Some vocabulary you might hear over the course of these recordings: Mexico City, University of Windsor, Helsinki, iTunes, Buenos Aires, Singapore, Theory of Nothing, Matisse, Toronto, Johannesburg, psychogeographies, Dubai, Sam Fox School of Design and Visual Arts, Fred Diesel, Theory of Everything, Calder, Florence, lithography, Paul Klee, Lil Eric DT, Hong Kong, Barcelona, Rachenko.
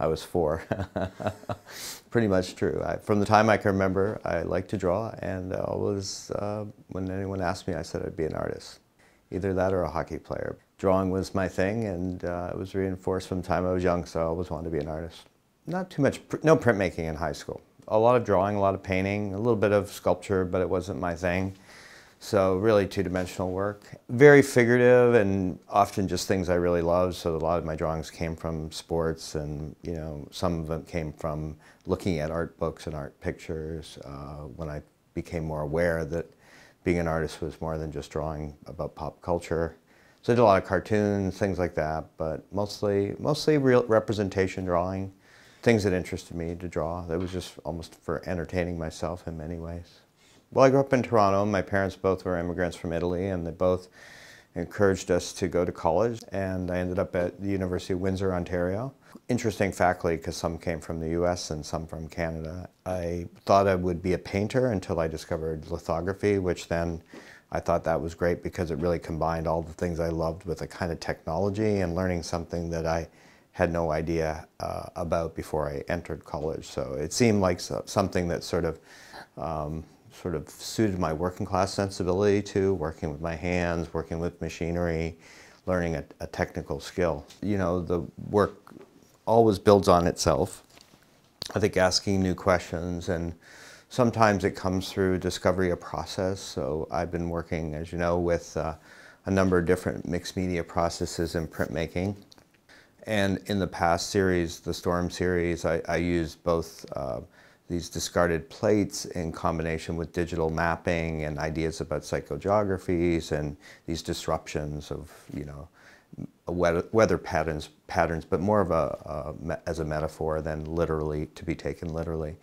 I was 4. Pretty much true. From the time I can remember, I liked to draw, and always, when anyone asked me, I said I'd be an artist. Either that or a hockey player. Drawing was my thing, and it was reinforced from the time I was young, so I always wanted to be an artist. Not too much, no printmaking in high school. A lot of drawing, a lot of painting, a little bit of sculpture, but it wasn't my thing. So really two-dimensional work. Very figurative and often just things I really loved. So a lot of my drawings came from sports and, you know, some of them came from looking at art books and art pictures. When I became more aware that being an artist was more than just drawing about pop culture. So I did a lot of cartoons, things like that, but mostly real representation drawing. Things that interested me to draw. That was just almost for entertaining myself in many ways. Well, I grew up in Toronto. My parents both were immigrants from Italy, and they both encouraged us to go to college, and I ended up at the University of Windsor, Ontario. Interesting faculty, because some came from the US and some from Canada. I thought I would be a painter until I discovered lithography, which then I thought that was great because it really combined all the things I loved with a kind of technology and learning something that I had no idea about before I entered college. So it seemed like something that sort of suited my working class sensibility to working with my hands, working with machinery, learning a technical skill. You know, the work always builds on itself. I think asking new questions, and sometimes it comes through discovery of process. So I've been working, as you know, with a number of different mixed media processes in printmaking. And in the past series, the Storm series, I used both these discarded plates in combination with digital mapping and ideas about psychogeographies and these disruptions of, you know, weather patterns, but more of as a metaphor than literally, to be taken literally.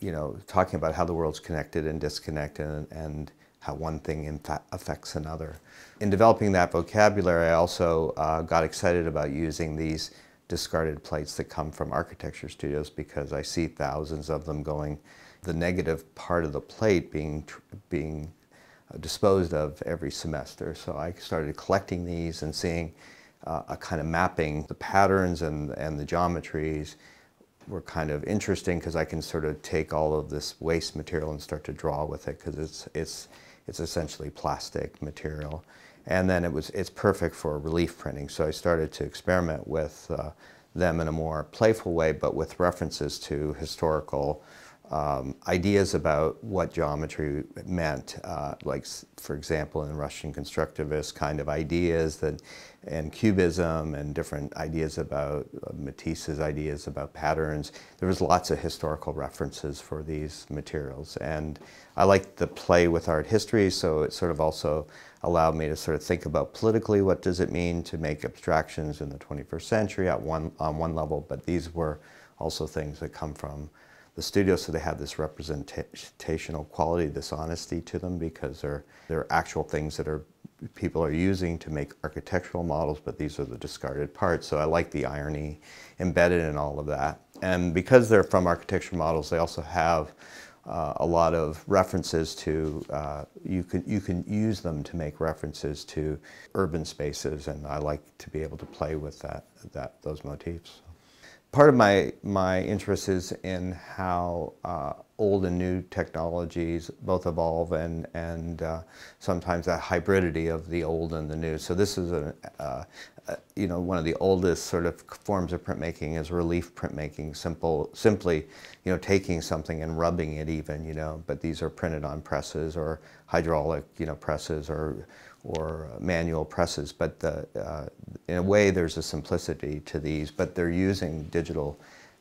You know, talking about how the world's connected and disconnected, and how one thing affects another. In developing that vocabulary, I also got excited about using these discarded plates that come from architecture studios, because I see thousands of them going, the negative part of the plate being disposed of every semester. So I started collecting these and seeing a kind of mapping. The patterns and the geometries were kind of interesting, because I can sort of take all of this waste material and start to draw with it, because it's essentially plastic material. And then it's perfect for relief printing. So I started to experiment with them in a more playful way, but with references to historical ideas about what geometry meant. Like, for example, in Russian constructivist kind of ideas and cubism and different ideas about Matisse's ideas about patterns. There was lots of historical references for these materials. And I liked the play with art history, so it sort of also allowed me to sort of think about politically, what does it mean to make abstractions in the 21st century on one level, but these were also things that come from the studio, so they have this representational quality, this honesty to them, because they're actual things that people are using to make architectural models, but these are the discarded parts. So I like the irony embedded in all of that. And because they're from architectural models, they also have a lot of references to, you can use them to make references to urban spaces, and I like to be able to play with those motifs. Part of my interest is in how old and new technologies both evolve, and sometimes that hybridity of the old and the new. So this is you know, one of the oldest sort of forms of printmaking is relief printmaking. Simply, you know, taking something and rubbing it even, you know. But these are printed on presses or hydraulic, you know, presses or manual presses, but in a way there's a simplicity to these, but they're using digital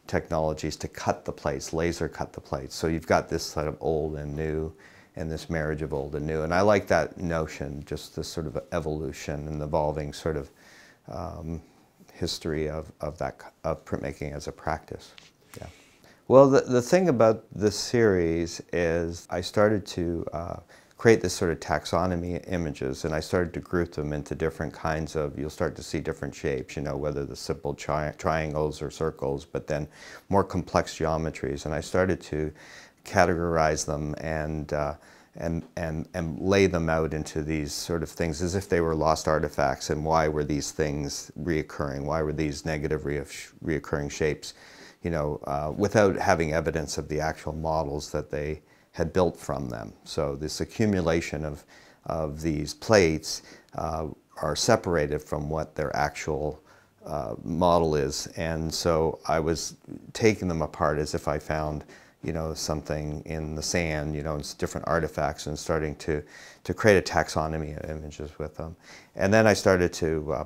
technologies to cut the plates, laser cut the plates. So you've got this sort of old and new, and this marriage of old and new, and I like that notion, just this sort of evolution and evolving sort of history of printmaking as a practice. Yeah. Well, the thing about this series is I started to create this sort of taxonomy images, and I started to group them into different kinds of, you'll start to see different shapes, you know, whether the simple triangles or circles, but then more complex geometries, and I started to categorize them and lay them out into these sort of things as if they were lost artifacts, and why were these things reoccurring? Why were these negative reoccurring shapes, you know, without having evidence of the actual models that they had built from them? So this accumulation of these plates are separated from what their actual model is, and so I was taking them apart as if I found, you know, something in the sand, you know, it's different artifacts, and starting to create a taxonomy of images with them. And then I started to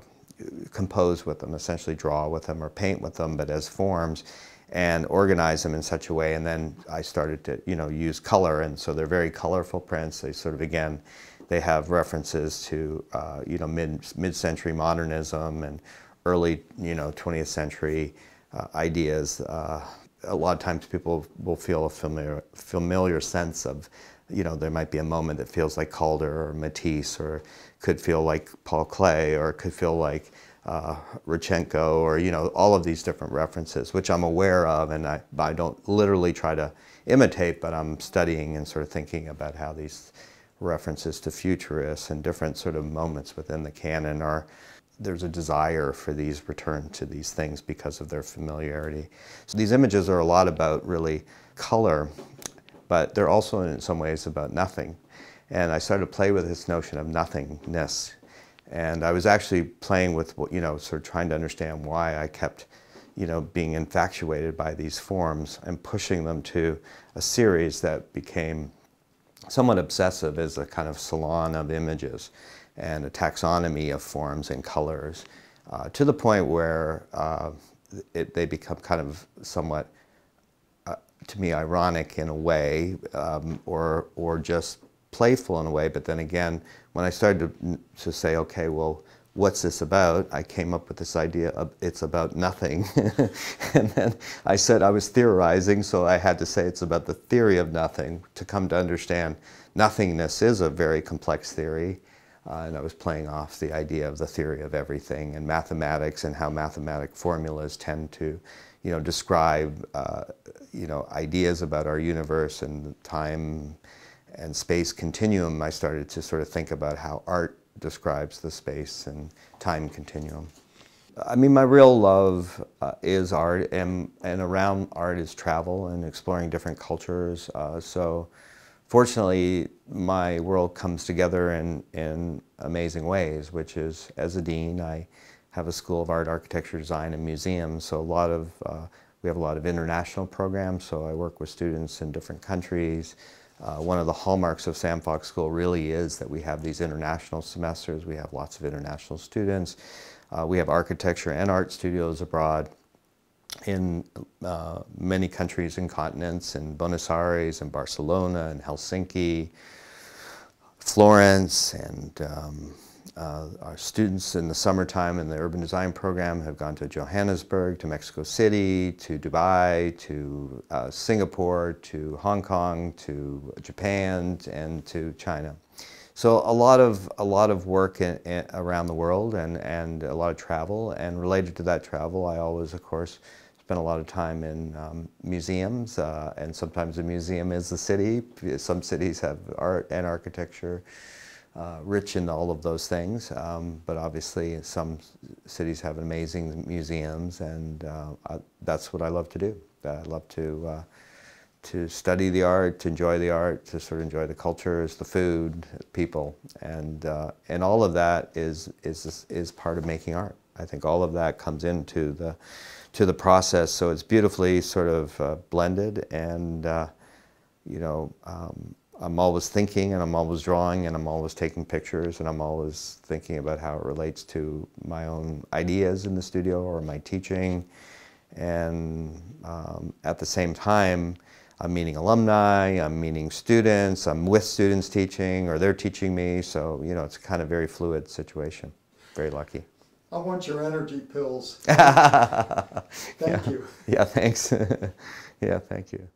compose with them, essentially draw with them or paint with them, but as forms, and organize them in such a way. And then I started to, you know, use color, and so they're very colorful prints. They sort of, again, they have references to, you know, mid-century modernism and early, you know, 20th century ideas. A lot of times people will feel a familiar sense of, you know, there might be a moment that feels like Calder or Matisse, or could feel like Paul Klee, or could feel like Rachenko, or, you know, all of these different references, which I'm aware of, and I don't literally try to imitate, but I'm studying and sort of thinking about how these references to futurists and different sort of moments within the canon are. There's a desire for these return to these things because of their familiarity. So these images are a lot about really color, but they're also in some ways about nothing. And I started to play with this notion of nothingness. And I was actually playing with, you know, sort of trying to understand why I kept, you know, being infatuated by these forms and pushing them to a series that became somewhat obsessive as a kind of salon of images and a taxonomy of forms and colors, to the point where they become kind of somewhat, to me, ironic in a way, or just playful in a way. But then again, when I started to say, okay, well, what's this about? I came up with this idea of it's about nothing. And then I said I was theorizing, so I had to say it's about the theory of nothing, to come to understand nothingness is a very complex theory. And I was playing off the idea of the theory of everything and mathematics, and how mathematic formulas tend to, you know, describe, you know, ideas about our universe and time and space continuum. I started to sort of think about how art describes the space and time continuum. I mean, my real love is art, and around art is travel and exploring different cultures. So fortunately, my world comes together in amazing ways, which is, as a dean, I have a School of Art, Architecture, Design, and Museums, so we have a lot of international programs, so I work with students in different countries. One of the hallmarks of Sam Fox School really is that we have these international semesters. We have lots of international students. We have architecture and art studios abroad, in many countries and continents, in Buenos Aires and Barcelona and Helsinki, Florence, and our students in the summertime in the urban design program have gone to Johannesburg, to Mexico City, to Dubai, to Singapore, to Hong Kong, to Japan, and to China. So a lot of work around the world, and a lot of travel, and related to that travel, I always, of course, spend a lot of time in museums, and sometimes a museum is the city. Some cities have art and architecture rich in all of those things, but obviously some cities have amazing museums, and that's what I love to do. I love to study the art, to enjoy the art, to sort of enjoy the cultures, the food, people, and all of that is part of making art. I think all of that comes into the process, so it's beautifully sort of blended, and you know, I'm always thinking, and I'm always drawing, and I'm always taking pictures, and I'm always thinking about how it relates to my own ideas in the studio or my teaching, and at the same time, I'm meeting alumni, I'm meeting students, I'm with students teaching, or they're teaching me, so, you know, it's kind of very fluid situation. Very lucky. I want your energy pills. Thank you. Yeah, thanks. Yeah, thank you.